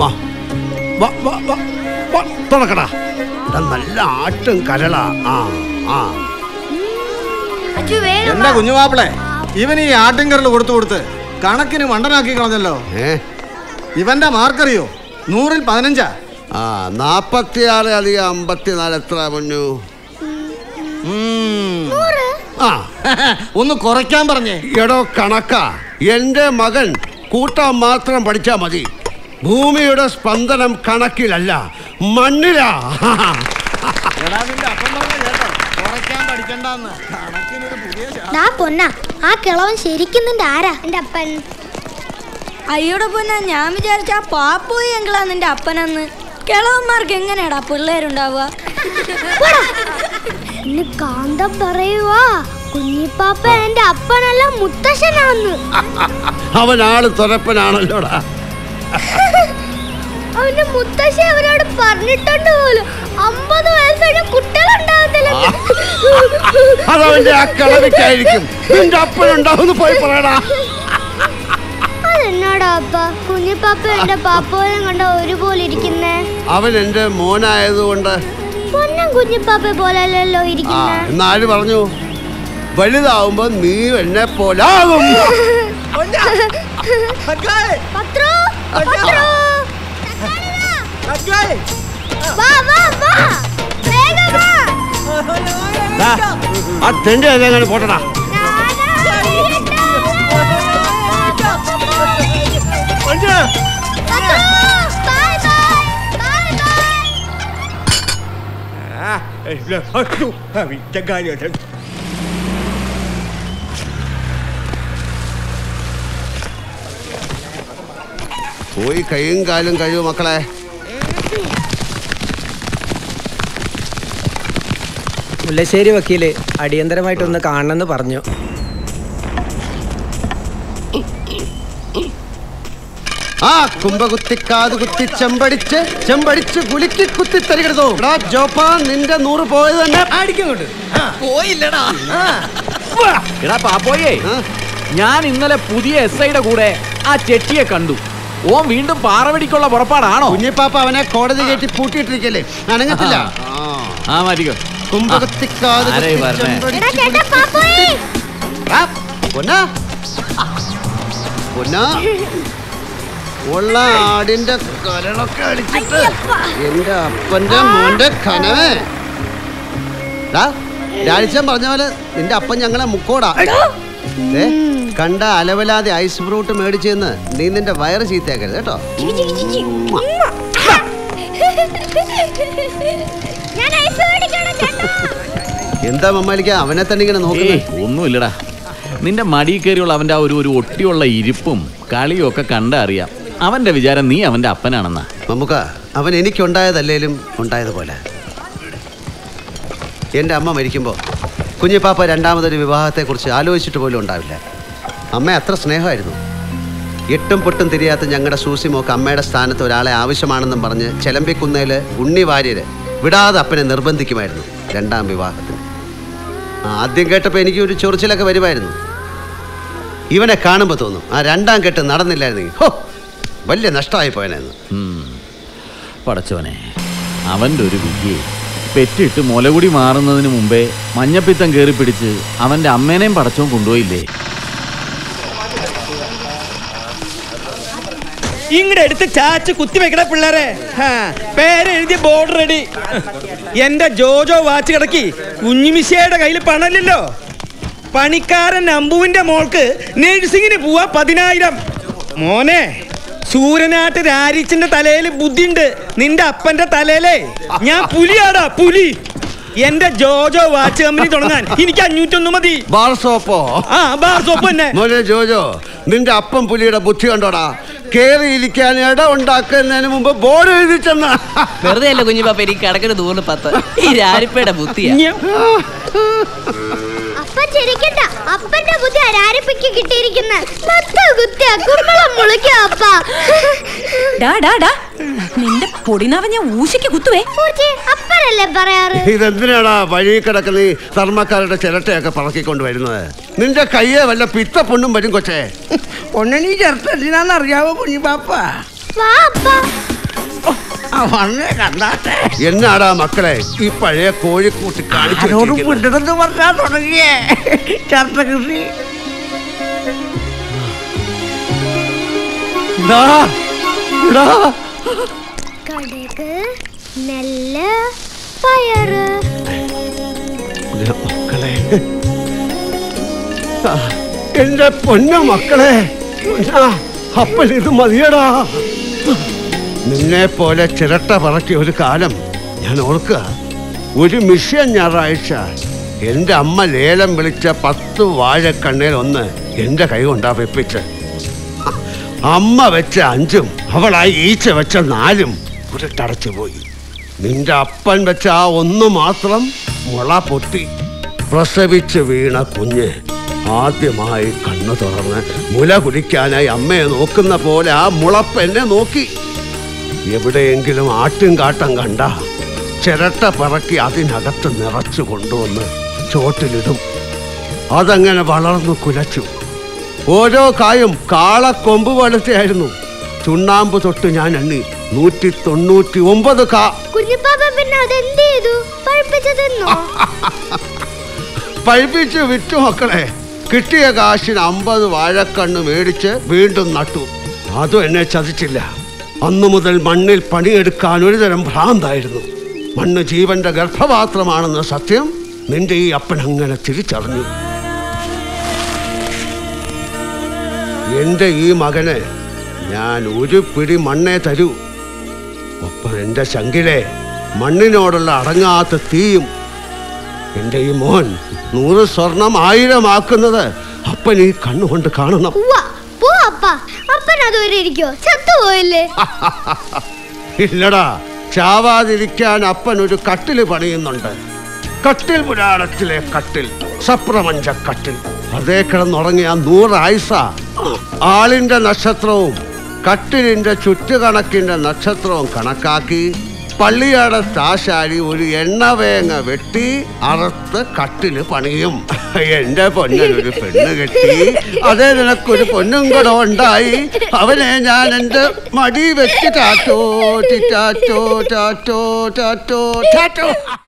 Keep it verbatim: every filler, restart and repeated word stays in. வா வா வா வா வா தொடக்கடா. நல்ல ஆட்டும் கரளா. ஆ ஆ എന്താ കുഞ്ഞു മാപ്പിളെ, ഇവൻ ഈ ആട്ടിൻകരൽ കൊടുത്തു കൊടുത്ത് കണക്കിന് മണ്ടനാക്കി കളഞ്ഞല്ലോ. ഇവന്റെ മാർക്കറിയോ? നൂറിൽ പതിനഞ്ചാ. ആ നാപ്പത്തിയാറ് അധികം അമ്പത്തിനാല് എത്ര പൊന്നു? ആ ഒന്ന് കുറയ്ക്കാൻ പറഞ്ഞേ. എടോ കണക്കാ, എന്റെ മകൻ കൂട്ടാൻ മാത്രം പഠിച്ചാ മതി. ഭൂമിയുടെ സ്പന്ദനം കണക്കിലല്ല, മണ്ണിലാ. അയ്യോടെ പൊന്നാ, ഞാൻ വിചാരിച്ച ആ പാപ്പോയി എങ്കിലാ നിന്റെ അപ്പനെന്ന്. കിളവന്മാർക്ക് എങ്ങനെയാടാ പിള്ളേരുണ്ടാവുക? കാന്ത പറയുവാ കുഞ്ഞിപ്പാപ്പ എന്റെ അപ്പനല്ല മുത്തശ്ശനാന്ന്. അവനാള് തുറപ്പനാണല്ലോടാ. അവന്റെ മുത്തശ്ശി അവരോട് പറഞ്ഞിട്ടുണ്ട് പോലും. അമ്പത് വയസ്സായ കുട്ടികളുണ്ടാവത്തില്ല. അതവന്റെ ആ കളവിക്കായിരിക്കും. നിന്റെ അപ്പനുണ്ടാവുന്ന പോയി പറയടാ. അതെന്നാടാ അപ്പ, കുഞ്ഞിപ്പാപ്പ എന്റെ പാപ്പോനെ കണ്ട ഒരുപോലെ ഇരിക്കുന്നേ. അവൻ എന്റെ മോനായതുകൊണ്ട് പൊന്നും കുഞ്ഞിപ്പാപ്പ പോലെയല്ലോ ഇരിക്കുന്നേ. എന്നാര് പറഞ്ഞു? വലുതാവുമ്പോ നീ എന്നെ പോലാകും. പോട്ടടാ. പോയി കൈയും കാലും കഴിവ് മക്കളെ. മുല്ലശ്ശേരി വക്കീല് അടിയന്തരമായിട്ടൊന്ന് കാണണമെന്ന് പറഞ്ഞു. ആ കുമ്പകുത്തി കാതുകുത്തി ചെമ്പടിച്ച് ചെമ്പടിച്ച് കുലുക്കി കുത്തി തരികരുതോ. ജോപ്പാൻ നിന്റെ നൂറ് പോയത് തന്നെ അടിക്കുന്നുണ്ട്. പോയില്ലടാ. എടാ പാപ്പോയേ, ഞാൻ ഇന്നലെ പുതിയ എസ് ഐയുടെ കൂടെ ആ ചെട്ടിയെ കണ്ടു. ഓ വീണ്ടും പാറവടിക്കുള്ള പുറപ്പാടാണോ? കുഞ്ഞിപ്പാപ്പ അവനെ കോടതി കയറ്റി പൂട്ടിയിട്ടിരിക്കല്ലേ, അനങ്ങത്തില്ല. ആ മതിയോ. ഉള്ള ആടിന്റെ കരളൊക്കെ അടിച്ചിട്ട് എന്റെ അപ്പന്റെ മോന്റെ കനവേ. രാഴ്ച പറഞ്ഞ പോലെ നിന്റെ അപ്പൻ ഞങ്ങളെ മുക്കോടാ. കണ്ട അലവലാതെ ഐസ് ഫ്രൂട്ട് മേടിച്ചെന്ന് നീ നിന്റെ വയറ് ചീത്തയാക്കരുത് കേട്ടോ. എന്താ മമ്മാലിക്ക അവനെ തന്നെ ഇങ്ങനെ നോക്കുന്നേ? ഒന്നുമില്ലടാ, നിന്റെ മടി കയറിയുള്ള അവന്റെ ആ ഒരു ഒരു ഒട്ടിയുള്ള ഇരിപ്പും കളിയും ഒക്കെ കണ്ടറിയാം അവന്റെ വിചാരം നീ അവന്റെ അപ്പനാണെന്നാ. മമ്മുക്ക, അവൻ എനിക്കുണ്ടായതല്ലേലും ഉണ്ടായതുപോലെ എൻ്റെ അമ്മ മരിക്കുമ്പോ കുഞ്ഞിപ്പാപ്പ രണ്ടാമതൊരു വിവാഹത്തെ കുറിച്ച് ആലോചിച്ചിട്ട് പോലും ഉണ്ടാവില്ല. അമ്മ അത്ര സ്നേഹമായിരുന്നു. എട്ടും പൊട്ടും തിരിയാത്ത ഞങ്ങളുടെ സൂസിമോക്ക് അമ്മയുടെ സ്ഥാനത്ത് ഒരാളെ ആവശ്യമാണെന്നും പറഞ്ഞ് ചെലമ്പിക്കുന്നേല് ഉണ്ണി വാര്യര് വിടാതെ അപ്പനെ നിർബന്ധിക്കുമായിരുന്നു രണ്ടാം വിവാഹത്തിന്. ആദ്യം കേട്ടപ്പോൾ എനിക്ക് ഒരു ചൊറിച്ചിലൊക്കെ വരുമായിരുന്നു. ഇവനെ കാണുമ്പോൾ തോന്നും ആ രണ്ടാം കെട്ട് നടന്നില്ലായിരുന്നെങ്കിൽ ഹോ വലിയ നഷ്ടമായി പോയനായിരുന്നു. പടച്ചോനെ, അവൻ്റെ ഒരു വിജയ് പെറ്റിട്ട് മുലകുടി മാറുന്നതിന് മുമ്പേ മഞ്ഞപ്പിത്തം കയറി പിടിച്ച് അവൻ്റെ അമ്മേനെയും പടച്ചോൻ കൊണ്ടുപോയില്ലേ? ഇങ്ങടെ എടുത്ത് ചാച്ച് കുത്തിവെക്കണ പിള്ളേരെ. പേരെഴുതിയ ബോർഡ് റെഡി. എന്റെ ജോജോ വാച്ച് കിടക്കി കുഞ്ഞുമിശയുടെ കയ്യിൽ പണല്ലോ. പണിക്കാരൻ അമ്പുവിന്റെ മോൾക്ക് നേഴ്സിങ്ങിന് പോവാ പതിനായിരം. മോനെ, സൂര്യനാട്ട് രാജിച്ചിന്റെ തലയിൽ ബുദ്ധിയുണ്ട്. നിന്റെ അപ്പന്റെ തലയിലേ ഞാൻ പുലിയാടാ, പുലി. എന്റെ ജോജോ വാച്ച് കമ്പനി തുടങ്ങാൻ എനിക്ക് അഞ്ഞൂറ്റൊന്ന് മതി. ബാർ സോപ്പോ? ആ ബാർ സോപ്പ് തന്നെ. മോനെ ജോജോ, നിന്റെ അപ്പം പുലിയുടെ ബുദ്ധി കണ്ടോടാ. കേറിയിരിക്കാൻ ഇട ഉണ്ടാക്കുന്നതിന് മുമ്പ് ബോർഡ് എഴുതി ചെന്ന വെറുതെ അല്ല കുഞ്ഞിപ്പാപ്പ. എനിക്ക് കടക്കരുത് നൂറിന് പത്ത്. ഈ രാരിപ്പയുടെ ബുദ്ധിയാ. നിന്റെ പൊടിനാവ ഞാൻ ഊശിക്ക് കുത്തുവേ. ഇതെന്തിനാടാ വഴി കിടക്കുന്ന ഈ ധർമ്മക്കാരുടെ ചിരട്ടയൊക്കെ പറക്കിക്കൊണ്ട് വരുന്നത്? നിന്റെ കയ്യെ വല്ല പിത്ത പൊണ്ണും വരും കൊച്ചേ. പൊണ്ണണീ ചിരട്ട എന്തിനാന്നറിയാവോ കുഞ്ഞിപ്പാപ്പ? എന്നാടാ മക്കളെ ഈ പഴയ കോഴിക്കൂട്ടി കാണിച്ചു പറഞ്ഞാൽ തുടങ്ങിയേ ചർച്ച കൃഷി. കടുക് നെല്ല് പയറ് മക്കളെ എന്റെ പൊന്ന മക്കളെ അപ്പോൾ ഇത് മതിയടാ. നിന്നെ പോലെ ചിരട്ട പറക്കിയ ഒരു കാലം ഞാൻ ഓർക്കുക. ഒരു മിഷൻ ഞായറാഴ്ച എൻ്റെ അമ്മ ലേലം വിളിച്ച പത്ത് വാഴക്കണ്ണയിൽ ഒന്ന് എൻ്റെ കൈ കൊണ്ടാ വെപ്പിച്ച്. അമ്മ വെച്ച അഞ്ചും അവളായി ഈച്ച വെച്ച നാലും ഉരുട്ടടച്ചു പോയി. നിന്റെ അപ്പൻ വെച്ച ആ ഒന്ന് മാത്രം മുള പൊട്ടി. പ്രസവിച്ച് വീണ കുഞ്ഞ് ആദ്യമായി കണ്ണു തുറന്ന് മുല കുടിക്കാനായി അമ്മയെ നോക്കുന്ന പോലെ ആ മുളപ്പെന്നെ നോക്കി. എവിടെയെങ്കിലും ആട്ടും കാട്ടം കണ്ട ചിരട്ട പറക്കി അതിനകത്ത് നിറച്ചു കൊണ്ടുവന്ന് ചോട്ടിലിടും. അതങ്ങനെ വളർന്നു കുലച്ചു. ഓരോ കായും കാളക്കൊമ്പ് പോലത്തെയായിരുന്നു. ചുണ്ണാമ്പ് തൊട്ട് ഞാൻ എണ്ണി നൂറ്റി തൊണ്ണൂറ്റി ഒമ്പത് കാ. പഴുപ്പിച്ച് വിറ്റു മക്കളെ. കിട്ടിയ കാശിന് അമ്പത് വാഴക്കണ്ണ് മേടിച്ച് വീണ്ടും നട്ടു. അതും എന്നെ ചതിച്ചില്ല. അന്നു മുതൽ മണ്ണിൽ പണിയെടുക്കാൻ ഒരുതരം ഭ്രാന്തായിരുന്നു. മണ്ണ് ജീവന്റെ ഗർഭപാത്രമാണെന്ന സത്യം നിന്റെ ഈ അപ്പൻ അങ്ങനെ തിരിച്ചറിഞ്ഞു. എൻ്റെ ഈ മകന് ഞാൻ ഒരു പിടി മണ്ണേ തരൂ. ഒപ്പം എൻ്റെ ശങ്കിലെ മണ്ണിനോടുള്ള അടങ്ങാത്ത തീയും. എൻ്റെ ഈ മോൻ നൂറ് സ്വർണം ആയിരം ആക്കുന്നത് അപ്പൻ ഈ കണ്ണുകൊണ്ട് കാണണം. ഇല്ലടാ, ചാവാതിരിക്കാൻ അപ്പൻ ഒരു കട്ടില് പണിയുന്നുണ്ട്. കട്ടിൽ പുരാണത്തിലെ കട്ടിൽ, സപ്രമഞ്ച കട്ടിൽ. അതേ കിടന്നുറങ്ങിയ നൂറായുസ ആളിന്റെ നക്ഷത്രവും കട്ടിലിന്റെ ചുറ്റുകണക്കിന്റെ നക്ഷത്രവും കണക്കാക്കി പള്ളിയാടെ താശാരി ഒരു എണ്ണവേങ്ങ വെട്ടി അറുത്ത് കട്ടില് പണിയും. എന്റെ പൊന്നനൊരു പെണ്ണ് കെട്ടി, അതേ നിനക്കൊരു പൊന്നും കൂടെ ഉണ്ടായി. അവനെ ഞാൻ എന്റെ മടി വെച്ച് ടാറ്റോ ടാറ്റോ ടാറ്റോ ടാറ്റോ ടാറ്റോ.